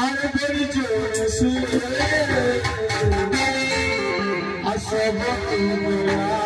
अरे मेरी जोड़ी से असब तुम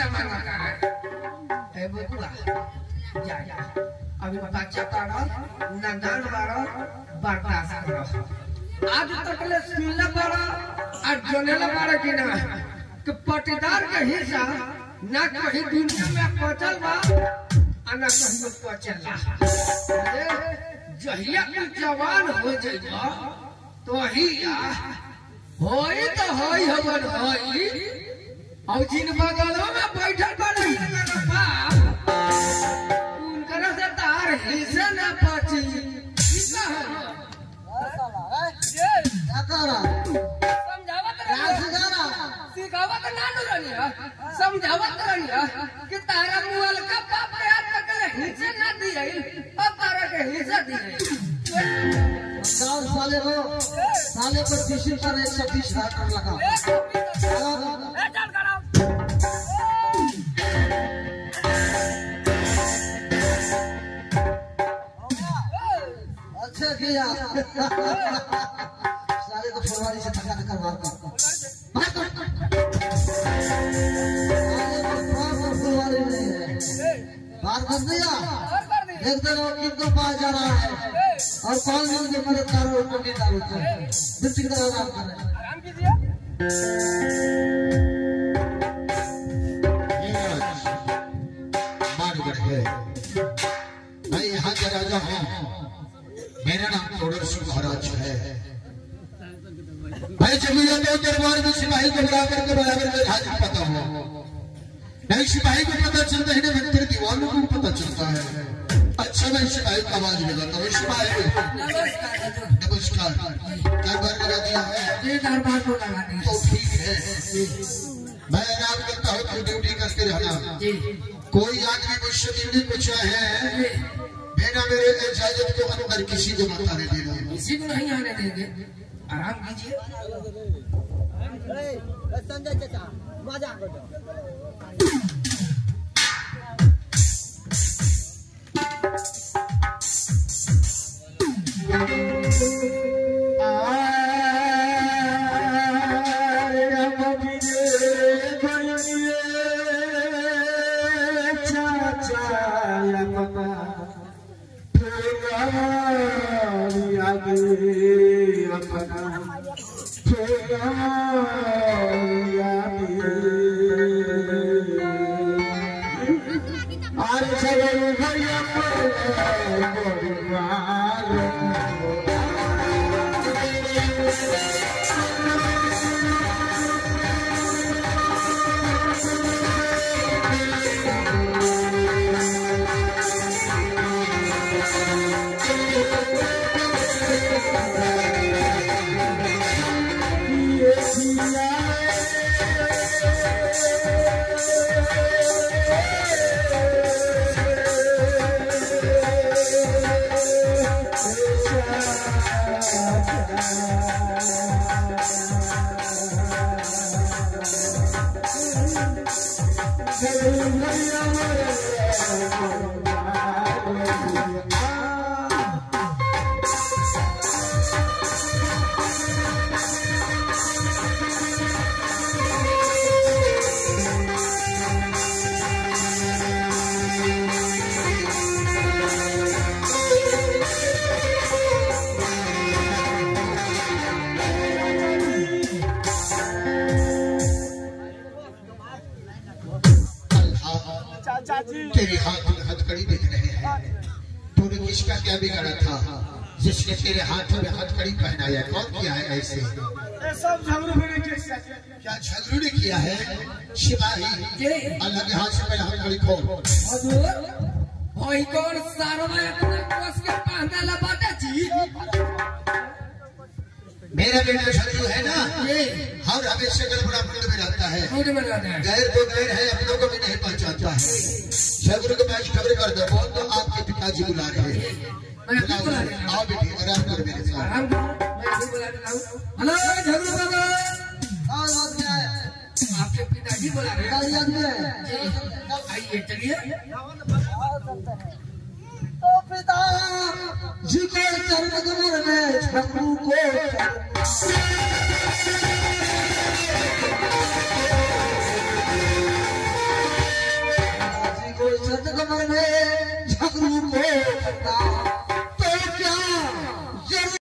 sama kakak. Eh berdua. Ya ya. Abi baca tanah, nandan barang, bardas barang. आज तक ले सुनला बड़ा और जोनेला बड़ा की ना कि पटीदार का हिस्सा ना कहीं दुनिया में पहुंचल बा और ना कहीं पहुंचल अरे जहिया के जवान हो जाइबा तो हिया होई तो होई हमन होई और जिन बगलों में बैठल बड़ी बाप उनकर से तार हिस्सा ना पाची हिस्सा समझावत नानु रनिया समझावत रनिया कि तारा मुआल का बाप के हाथ तक हिस्सा ना दी रही और तारा के हिस्सा दी रही गांव साले हो साले पर किसी पर 130 धार लगा ए चल करा अच्छा किया फरवरी से तक करवा कर बात कर फरवरी नहीं है बात कर दिया एक दिन और किनको पास जा रहा है और कौन मिल के मदद कर रहा है दारू कर बिट्टी का आराम कर आराम कीजिए ये मान बैठे मैं यहां का राजा हूं मेरा नाम कोडरसु महाराज है भाई जमीन के दरबार में सिपाही को बुलाकर के बराबर में हाजिर पता हुआ नहीं सिपाही को पता चलता है ना भीतर दीवानों को पता चलता है अच्छा मैं सिपाही को आवाज लगाता हूँ सिपाही नमस्कार दरबार लगा दिया है ये दरबार को लगा दिया तो ठीक है मैं नाम करता हूँ तू ड्यूटी करते रहना कोई आदमी मुझसे ड्यूटी पूछा है बिना मेरे इजाजत को अनुमति किसी को मत आने देना किसी को नहीं आने देंगे आराम कीजिए संजय चाचा मजा करो में